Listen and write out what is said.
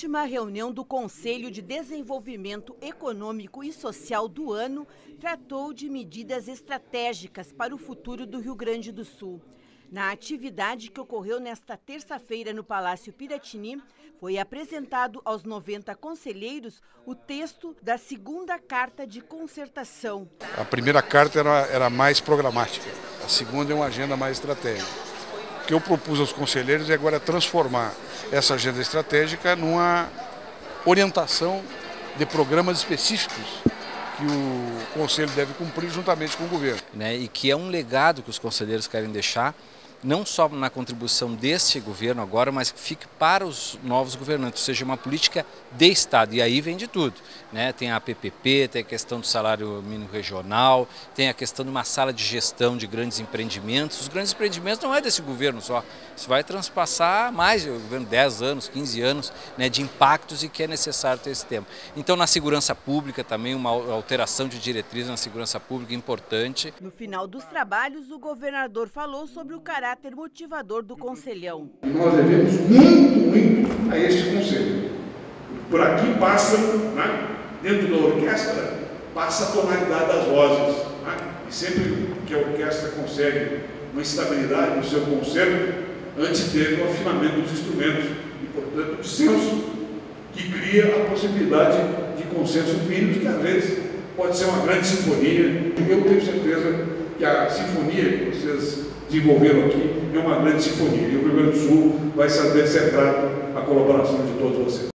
última reunião do Conselho de Desenvolvimento Econômico e Social do ano tratou de medidas estratégicas para o futuro do Rio Grande do Sul. Na atividade que ocorreu nesta terça-feira no Palácio Piratini, foi apresentado aos 90 conselheiros o texto da segunda Carta de Concertação. A primeira carta era mais programática, a segunda é uma agenda mais estratégica. O que eu propus aos conselheiros é agora transformar essa agenda estratégica numa orientação de programas específicos que o Conselho deve cumprir juntamente com o governo. E que é um legado que os conselheiros querem deixar, não só na contribuição deste governo agora, mas que fique para os novos governantes, ou seja, uma política de Estado. E aí vem de tudo, Tem a PPP, tem a questão do salário mínimo regional, tem a questão de uma sala de gestão de grandes empreendimentos. Os grandes empreendimentos não é desse governo só, isso vai transpassar mais, 10 anos, 15 anos de impactos, e que é necessário ter esse tempo. Então, na segurança pública também, uma alteração de diretriz na segurança pública importante. No final dos trabalhos, o governador falou sobre o caráter motivador do conselhão. Nós devemos muito a este conselho. Por aqui passam, dentro da orquestra, passa a tonalidade das vozes. E sempre que a orquestra consegue uma estabilidade no seu concerto, antes teve o afinamento dos instrumentos e, portanto, o senso que cria a possibilidade de consenso mínimo, que às vezes pode ser uma grande sinfonia. Eu tenho certeza que a sinfonia que vocês desenvolveram aqui é uma grande sinfonia, e o Rio Grande do Sul vai saber se é grato à colaboração de todos vocês.